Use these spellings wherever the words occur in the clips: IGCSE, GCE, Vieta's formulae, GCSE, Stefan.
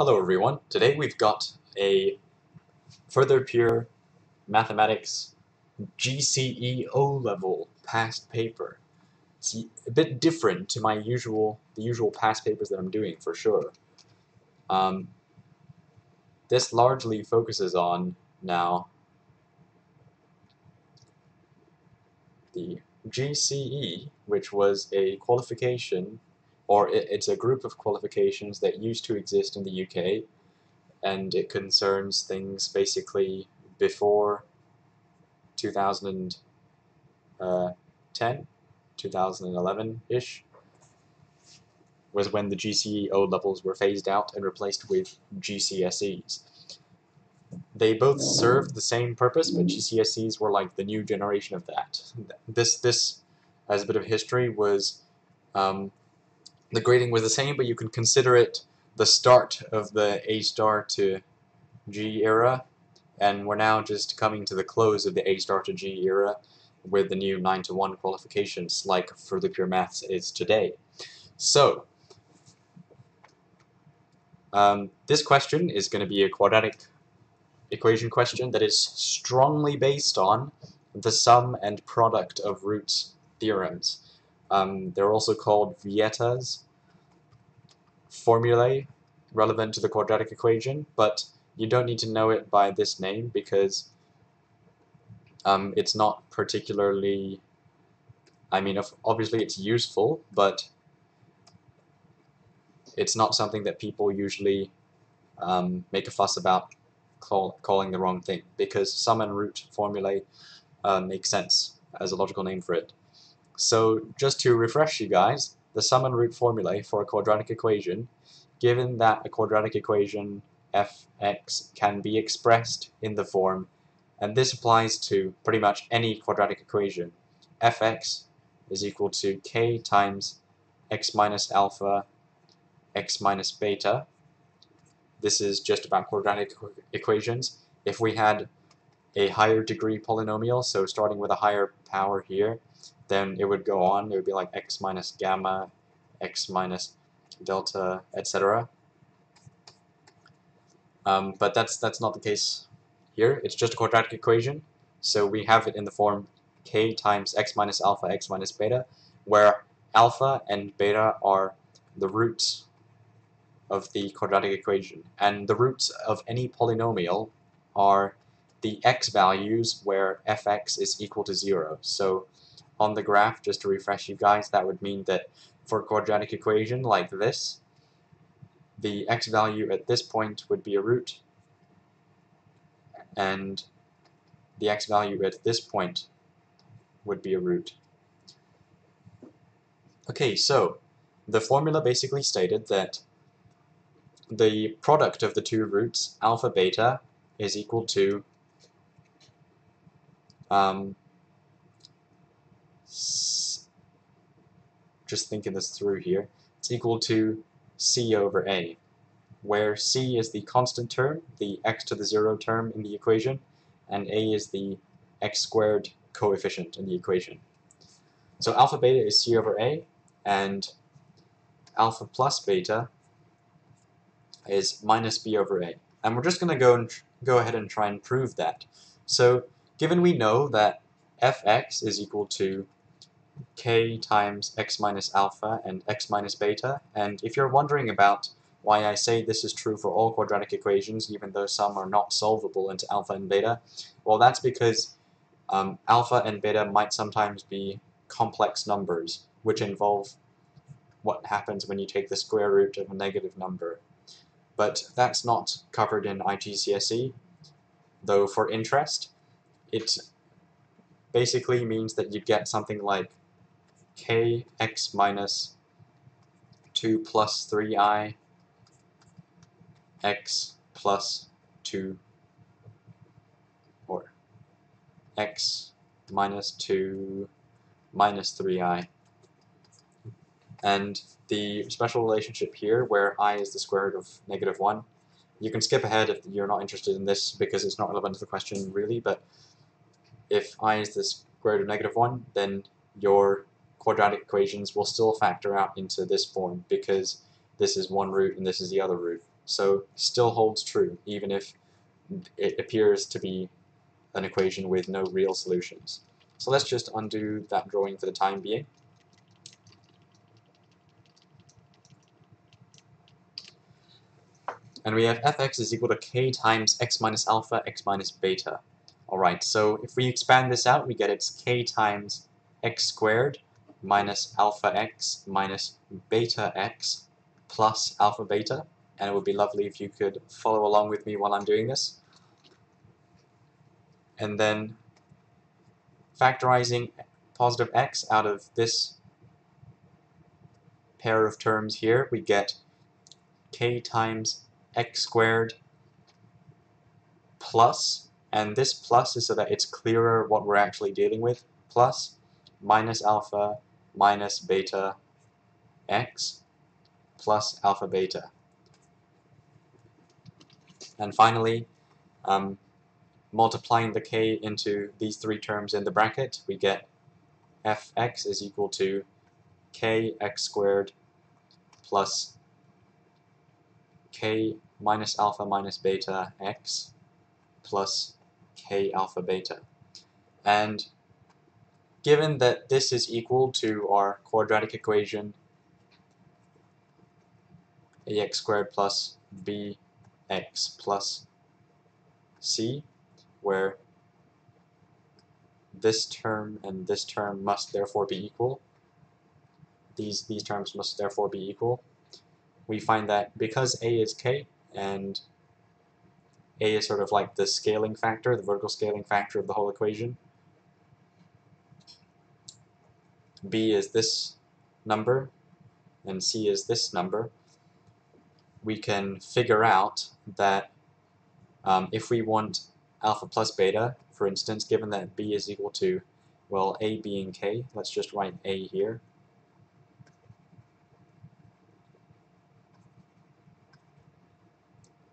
Hello everyone, today we've got a Further Pure Mathematics GCE O-Level past paper. It's a bit different to my usual past papers that I'm doing for sure. This largely focuses on now the GCE, which was a qualification, or it's a group of qualifications that used to exist in the UK, and it concerns things basically before 2010, 2011-ish, was when the GCE O-levels were phased out and replaced with GCSEs. They both served the same purpose, but GCSEs were like the new generation of that. This, as a bit of history, was the grading was the same, but you can consider it the start of the A-star to G era, and we're now just coming to the close of the A-star to G era with the new 9-to-1 qualifications like Further Pure Maths is today. So, this question is going to be a quadratic equation question that is strongly based on the sum and product of roots theorems. They're also called Vieta's formulae, relevant to the quadratic equation, but you don't need to know it by this name because it's not particularly, I mean, obviously it's useful, but it's not something that people usually make a fuss about calling the wrong thing, because sum and root formulae make sense as a logical name for it. So just to refresh you guys, the sum and root formulae for a quadratic equation, given that a quadratic equation fx can be expressed in the form, and this applies to pretty much any quadratic equation, fx is equal to k times x minus alpha x minus beta. This is just about quadratic equations. If we had a higher degree polynomial, so starting with a higher power here, then it would go on, it would be like x minus gamma, x minus delta, etc. But that's not the case here, it's just a quadratic equation, so we have it in the form k times x minus alpha, x minus beta, where alpha and beta are the roots of the quadratic equation, and the roots of any polynomial are the x values where fx is equal to 0. So on the graph, just to refresh you guys, that would mean that for a quadratic equation like this, the x value at this point would be a root, and the x value at this point would be a root. Okay, so the formula basically stated that the product of the two roots, alpha beta, is equal to just thinking this through here, it's equal to c over a, where c is the constant term, the x to the 0 term in the equation, and a is the x squared coefficient in the equation. So alpha beta is c over a, and alpha plus beta is minus b over a. And we're just going to go ahead and try and prove that. So given we know that fx is equal to k times x minus alpha and x minus beta, and if you're wondering about why I say this is true for all quadratic equations even though some are not solvable into alpha and beta, well, that's because alpha and beta might sometimes be complex numbers which involve what happens when you take the square root of a negative number. But that's not covered in IGCSE, though for interest it basically means that you get something like kx minus 2 plus 3i x plus 2, or x minus 2 minus 3i, and the special relationship here where I is the square root of negative 1. You can skip ahead if you're not interested in this because it's not relevant to the question really, but if I is the square root of negative 1, then your quadratic equations will still factor out into this form because this is one root and this is the other root. So still holds true, even if it appears to be an equation with no real solutions. So let's just undo that drawing for the time being. And we have fx is equal to k times x minus alpha, x minus beta. Alright, so if we expand this out, we get it's k times x squared minus alpha x minus beta x plus alpha beta. And it would be lovely if you could follow along with me while I'm doing this. And then factorizing positive x out of this pair of terms here, we get k times x squared plus, and this plus is so that it's clearer what we're actually dealing with, plus minus alpha minus beta x plus alpha beta. And finally, multiplying the k into these three terms in the bracket, we get fx is equal to kx squared plus k minus alpha minus beta x plus k alpha beta. And given that this is equal to our quadratic equation ax squared plus b x plus c, where this term and this term must therefore be equal, these terms must therefore be equal, we find that because a is k and a is sort of like the scaling factor, the vertical scaling factor of the whole equation, b is this number and c is this number, we can figure out that if we want alpha plus beta, for instance, given that b is equal to, well, a being k, let's just write a here,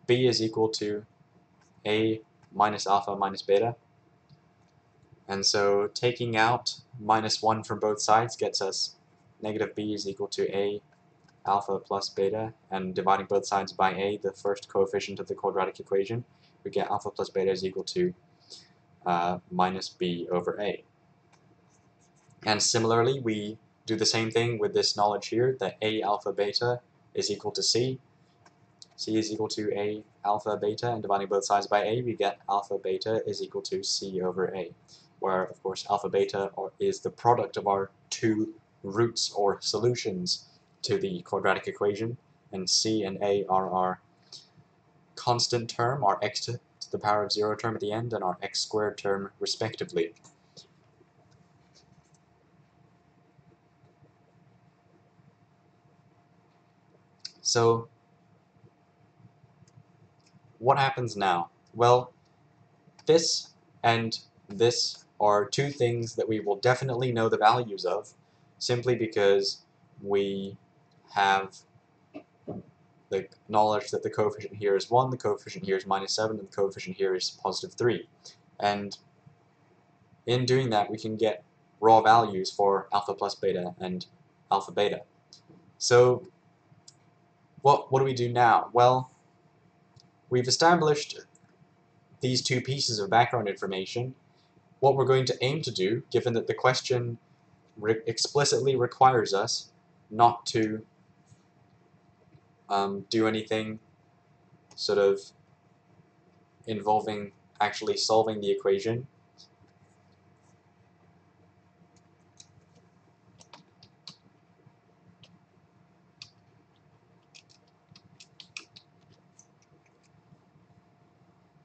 b is equal to a minus alpha minus beta, and so taking out minus 1 from both sides gets us negative b is equal to a alpha plus beta, and dividing both sides by a, the first coefficient of the quadratic equation, we get alpha plus beta is equal to minus b over a. And similarly, we do the same thing with this knowledge here, that a alpha beta is equal to c, c is equal to a alpha beta, and dividing both sides by a, we get alpha beta is equal to c over a, where of course alpha beta is the product of our two roots or solutions to the quadratic equation, and c and a are our constant term, our x to the power of 0 term at the end, and our x squared term respectively. So what happens now? Well, this and this are two things that we will definitely know the values of, simply because we have the knowledge that the coefficient here is 1, the coefficient here is minus 7, and the coefficient here is positive 3. And in doing that, we can get raw values for alpha plus beta and alpha beta. So what do we do now? Well, we've established these two pieces of background information. What we're going to aim to do, given that the question explicitly requires us not to do anything sort of involving actually solving the equation,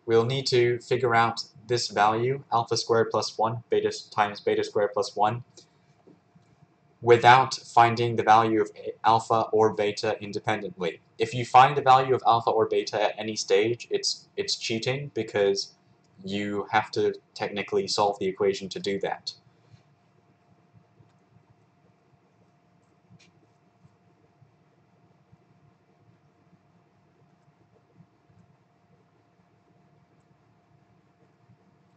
we'll need to figure out this value, alpha squared plus 1, beta times beta squared plus 1, without finding the value of alpha or beta independently. If you find the value of alpha or beta at any stage, it's cheating, because you have to technically solve the equation to do that.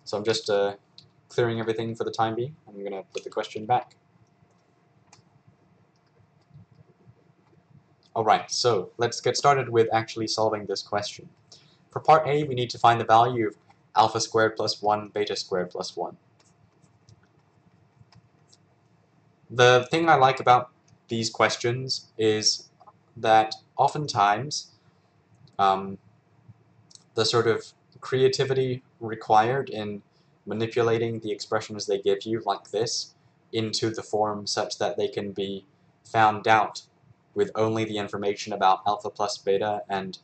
So I'm just clearing everything for the time being. I'm going to put the question back. Alright, so let's get started with actually solving this question. For part A, we need to find the value of alpha squared plus 1, beta squared plus 1. The thing I like about these questions is that oftentimes the sort of creativity required in manipulating the expressions they give you like this into the form such that they can be found out with only the information about alpha plus beta and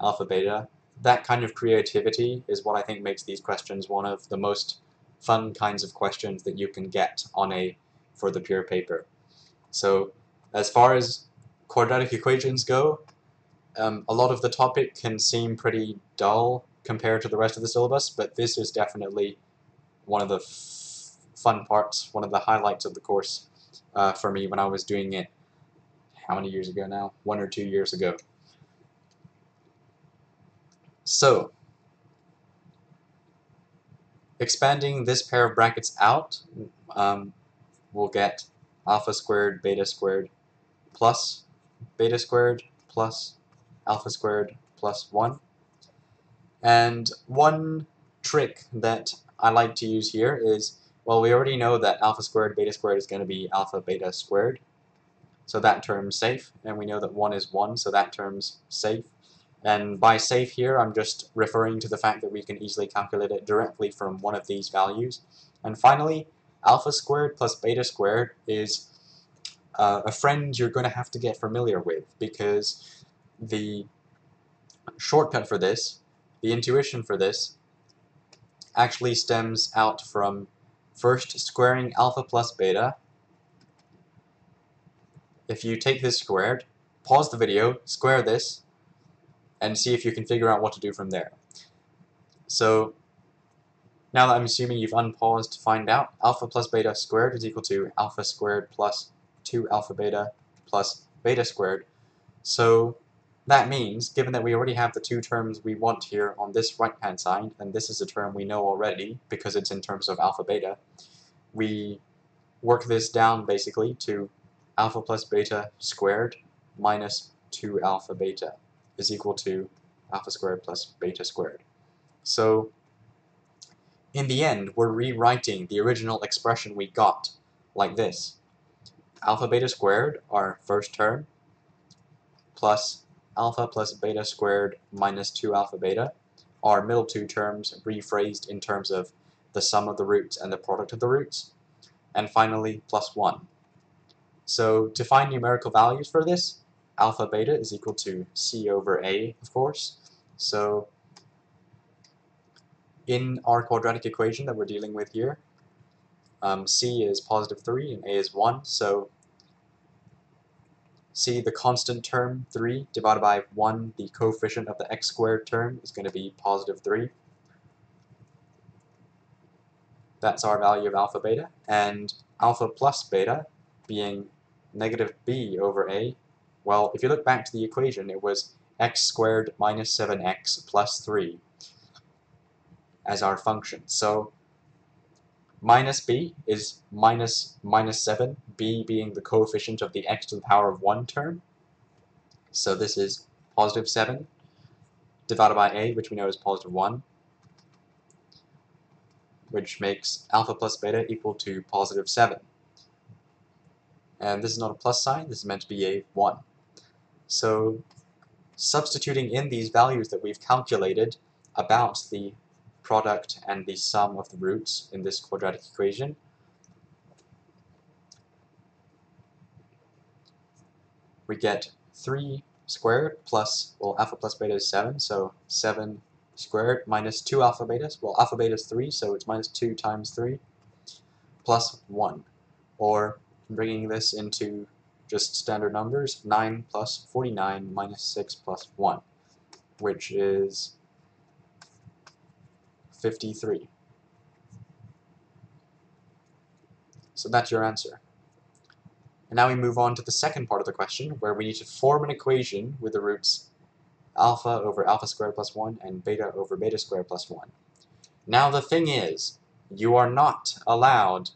alpha beta, that kind of creativity is what I think makes these questions one of the most fun kinds of questions that you can get on a for the pure paper. So as far as quadratic equations go, a lot of the topic can seem pretty dull compared to the rest of the syllabus, but this is definitely one of the fun parts, one of the highlights of the course for me when I was doing it. How many years ago now? 1 or 2 years ago. So, expanding this pair of brackets out, we'll get alpha squared plus beta squared plus alpha squared plus 1. And one trick that I like to use here is, well, we already know that alpha squared, beta squared is going to be alpha beta squared, so that term's safe, and we know that 1 is 1, so that term's safe. And by safe here, I'm just referring to the fact that we can easily calculate it directly from one of these values. And finally, alpha squared plus beta squared is a friend you're going to have to get familiar with, because the shortcut for this, the intuition for this, actually stems out from first squaring alpha plus beta. If you take this squared, pause the video, square this, and see if you can figure out what to do from there. So now that I'm assuming you've unpaused to find out, alpha plus beta squared is equal to alpha squared plus 2 alpha beta plus beta squared. So that means, given that we already have the two terms we want here on this right-hand side, and this is a term we know already because it's in terms of alpha beta, we work this down basically to alpha plus beta squared minus 2 alpha beta is equal to alpha squared plus beta squared. So in the end, we're rewriting the original expression we got like this. Alpha beta squared, our first term, plus alpha plus beta squared minus 2 alpha beta, our middle two terms rephrased in terms of the sum of the roots and the product of the roots, and finally plus 1. So to find numerical values for this, alpha beta is equal to c over a, of course. So in our quadratic equation that we're dealing with here, c is positive 3 and a is 1, so c, the constant term 3, divided by 1, the coefficient of the x squared term, is going to be positive 3. That's our value of alpha beta, and alpha plus beta being negative b over a, well, if you look back to the equation, it was x squared minus 7x plus 3 as our function. So minus b is minus 7, b being the coefficient of the x to the power of 1 term. So this is positive 7 divided by a, which we know is positive 1, which makes alpha plus beta equal to positive 7. And this is not a plus sign, this is meant to be a 1. So substituting in these values that we've calculated about the product and the sum of the roots in this quadratic equation, we get 3 squared plus, well, alpha plus beta is 7, so 7 squared minus 2 alpha betas, well, alpha beta is 3, so it's minus 2 times 3, plus 1, or bringing this into just standard numbers, 9 plus 49 minus 6 plus 1, which is 53. So that's your answer. And now we move on to the second part of the question, where we need to form an equation with the roots alpha over alpha squared plus 1 and beta over beta squared plus 1. Now the thing is, you are not allowed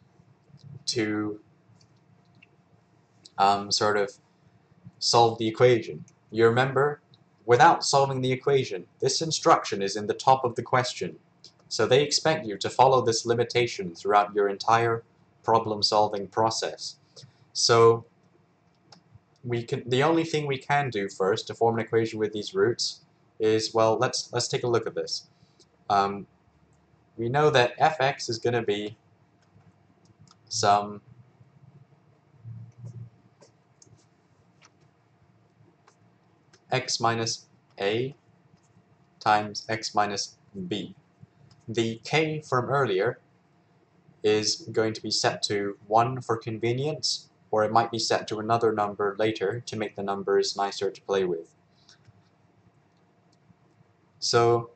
to sort of solve the equation. You remember, without solving the equation, this instruction is in the top of the question. So they expect you to follow this limitation throughout your entire problem-solving process. So the only thing we can do first to form an equation with these roots is, well, let's take a look at this. We know that fx is going to be some x minus a times x minus b. The k from earlier is going to be set to 1 for convenience, or it might be set to another number later to make the numbers nicer to play with. So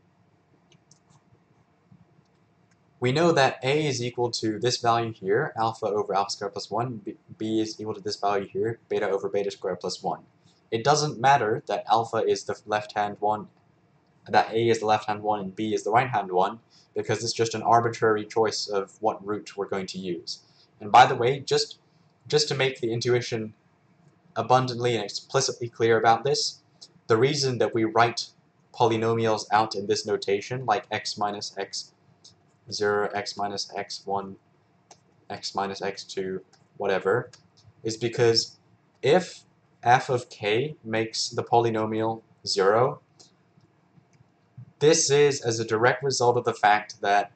we know that a is equal to this value here, alpha over alpha squared plus 1, b is equal to this value here, beta over beta squared plus 1. It doesn't matter that alpha is the left-hand one, that a is the left-hand one and b is the right-hand one, because it's just an arbitrary choice of what root we're going to use. And by the way, just to make the intuition abundantly and explicitly clear about this, the reason that we write polynomials out in this notation, like x minus x0, x minus x1, x minus x2, whatever, is because if f of k makes the polynomial 0, this is as a direct result of the fact that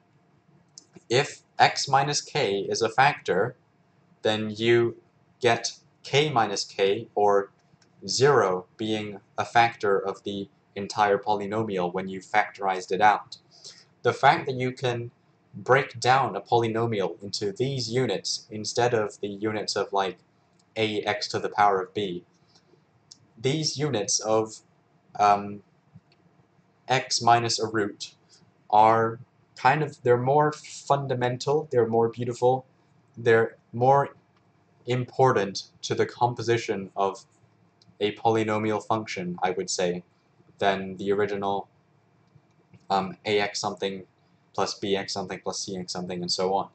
if x minus k is a factor, then you get k minus k, or 0 being a factor of the entire polynomial when you factorized it out. The fact that you can break down a polynomial into these units instead of the units of like ax to the power of b, these units of x minus a root are kind of, they're more fundamental, they're more beautiful, they're more important to the composition of a polynomial function, I would say, than the original ax something plus bx something plus cx something and so on.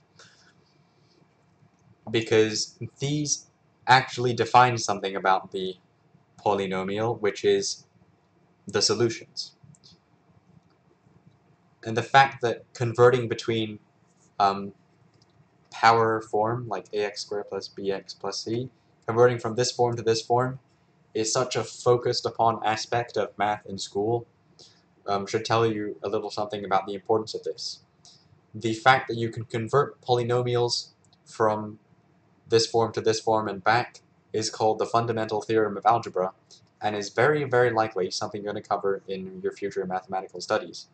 Because these actually define something about the polynomial, which is the solutions. And the fact that converting between power form, like ax squared plus bx plus c, converting from this form to this form is such a focused upon aspect of math in school, should tell you a little something about the importance of this. The fact that you can convert polynomials from this form to this form and back is called the fundamental theorem of algebra, and is very, very likely something you're going to cover in your future mathematical studies.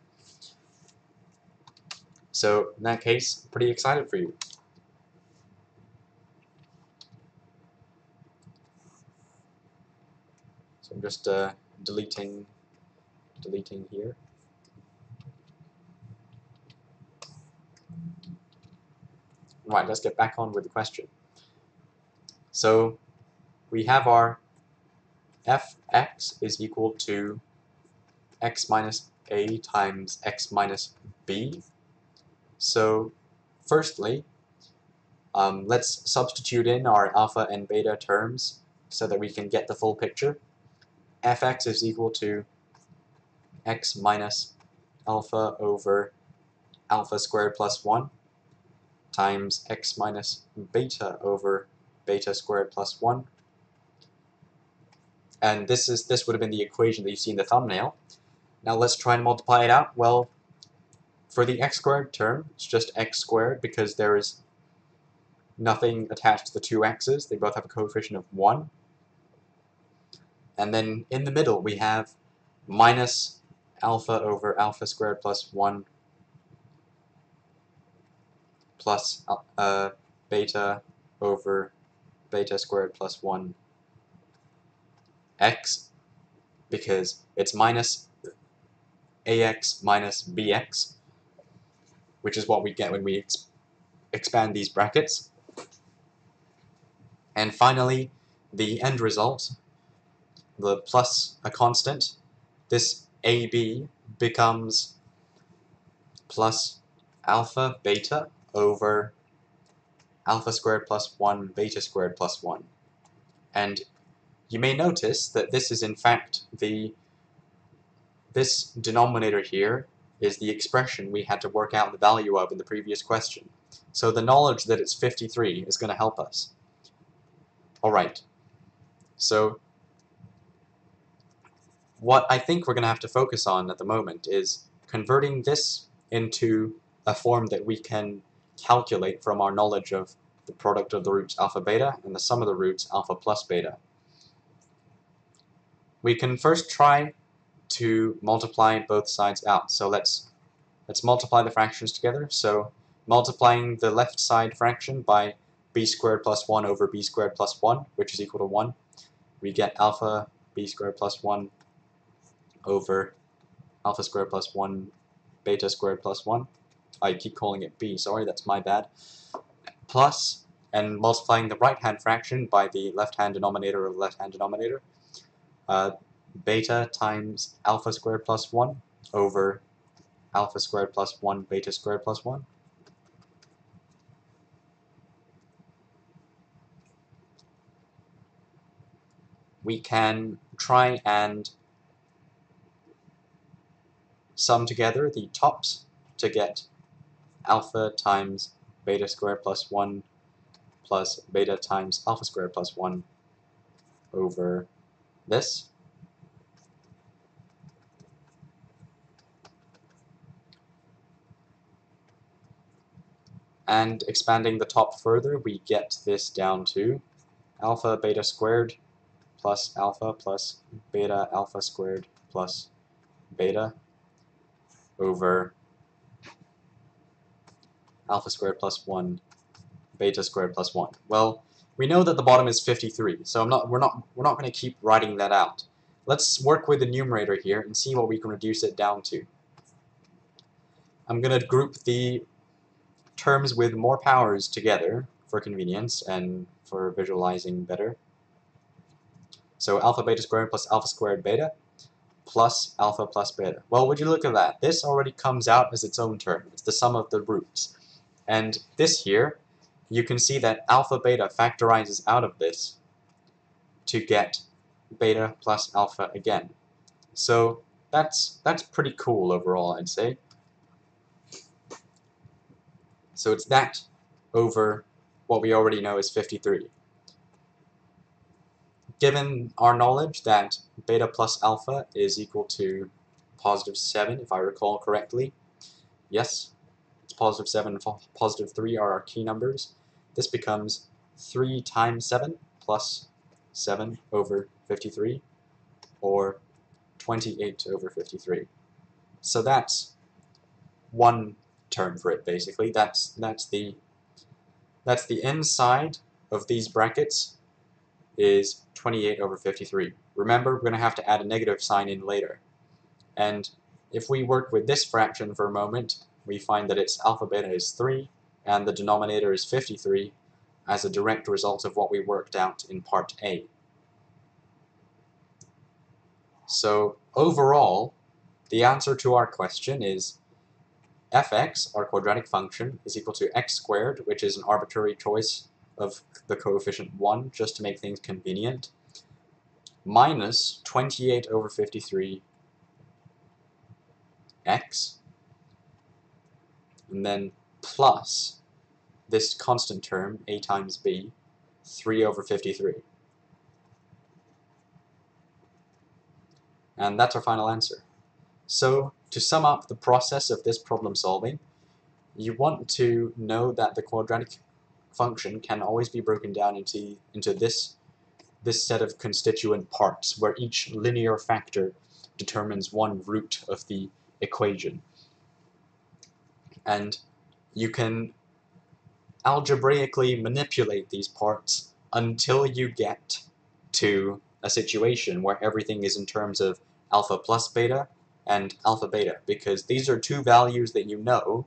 So in that case, pretty excited for you. So I'm just deleting here. Right, let's get back on with the question. So we have our fx is equal to x minus a times x minus b. So firstly, let's substitute in our alpha and beta terms so that we can get the full picture. Fx is equal to x minus alpha over alpha squared plus 1 times x minus beta over beta squared plus 1. And this would have been the equation that you see in the thumbnail. Now let's try and multiply it out. Well, for the x squared term, it's just x squared because there is nothing attached to the two x's. They both have a coefficient of 1. And then in the middle we have minus alpha over alpha squared plus 1 plus beta over beta squared plus 1 x, because it's minus ax minus bx, which is what we get when we expand these brackets. And finally, the end result, the plus a constant, this AB becomes plus alpha beta over alpha squared plus 1 beta squared plus 1. And You may notice that this is in fact this denominator here is the expression we had to work out the value of in the previous question. So the knowledge that it's 53 is going to help us. Alright, so what I think we're going to have to focus on at the moment is converting this into a form that we can calculate from our knowledge of the product of the roots alpha beta and the sum of the roots alpha plus beta. We can first try to multiply both sides out. So let's multiply the fractions together. So multiplying the left side fraction by b squared plus 1 over b squared plus 1, which is equal to 1, we get alpha b squared plus 1 over alpha squared plus 1 beta squared plus 1. I keep calling it b, sorry, that's my bad. Plus, and multiplying the right-hand fraction by the left-hand denominator of the left-hand denominator, beta times alpha squared plus 1 over alpha squared plus 1 beta squared plus 1. We can try and sum together the tops to get alpha times beta squared plus 1 plus beta times alpha squared plus 1 over this. And expanding the top further, we get this down to alpha beta squared plus alpha plus beta alpha squared plus beta over alpha squared plus 1 beta squared plus 1. Well, we know that the bottom is 53, so we're not going to keep writing that out. Let's work with the numerator here and see what we can reduce it down to. I'm going to group the terms with more powers together for convenience and for visualizing better. So alpha beta squared plus alpha squared beta plus alpha plus beta. Well, would you look at that? This already comes out as its own term. It's the sum of the roots. And this here, you can see that alpha beta factorizes out of this to get beta plus alpha again. So that's pretty cool overall, I'd say. So it's that over what we already know is 53. Given our knowledge that beta plus alpha is equal to positive 7, if I recall correctly. Yes, it's positive 7 and positive 3 are our key numbers. This becomes 3 times 7 plus 7 over 53, or 28 over 53. So that's one term for it, basically. That's the inside of these brackets is 28 over 53. Remember, we're going to have to add a negative sign in later. And if we work with this fraction for a moment, we find that its alpha beta is 3 and the denominator is 53 as a direct result of what we worked out in part A. So overall, the answer to our question is fx, our quadratic function, is equal to x squared, which is an arbitrary choice of the coefficient 1, just to make things convenient, minus 28 over 53 x, and then plus this constant term, a times b, 3 over 53. And that's our final answer. So, to sum up the process of this problem solving, you want to know that the quadratic function can always be broken down into this set of constituent parts, where each linear factor determines one root of the equation. And you can algebraically manipulate these parts until you get to a situation where everything is in terms of alpha plus beta and alpha beta, because these are two values that you know,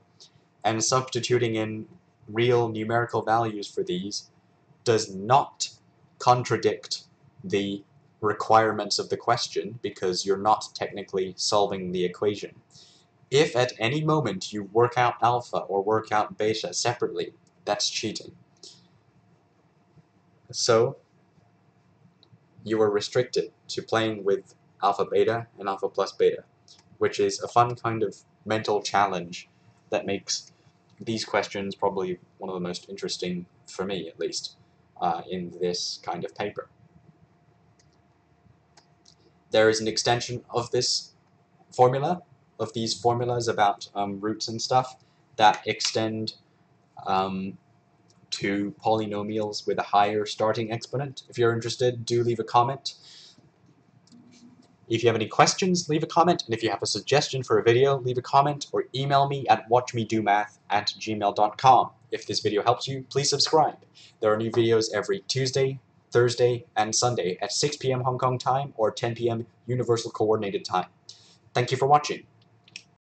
and substituting in real numerical values for these does not contradict the requirements of the question, because you're not technically solving the equation. If at any moment you work out alpha or work out beta separately, that's cheating. So you were restricted to playing with alpha beta and alpha plus beta, which is a fun kind of mental challenge that makes these questions probably one of the most interesting, for me at least, in this kind of paper. There is an extension of this formula, of these formulas about roots and stuff, that extend to polynomials with a higher starting exponent. If you're interested, do leave a comment. If you have any questions, leave a comment, and if you have a suggestion for a video, leave a comment or email me at watchmedomath@gmail.com. If this video helps you, please subscribe. There are new videos every Tuesday, Thursday, and Sunday at 6 p.m. Hong Kong time or 10 p.m. Universal Coordinated Time. Thank you for watching.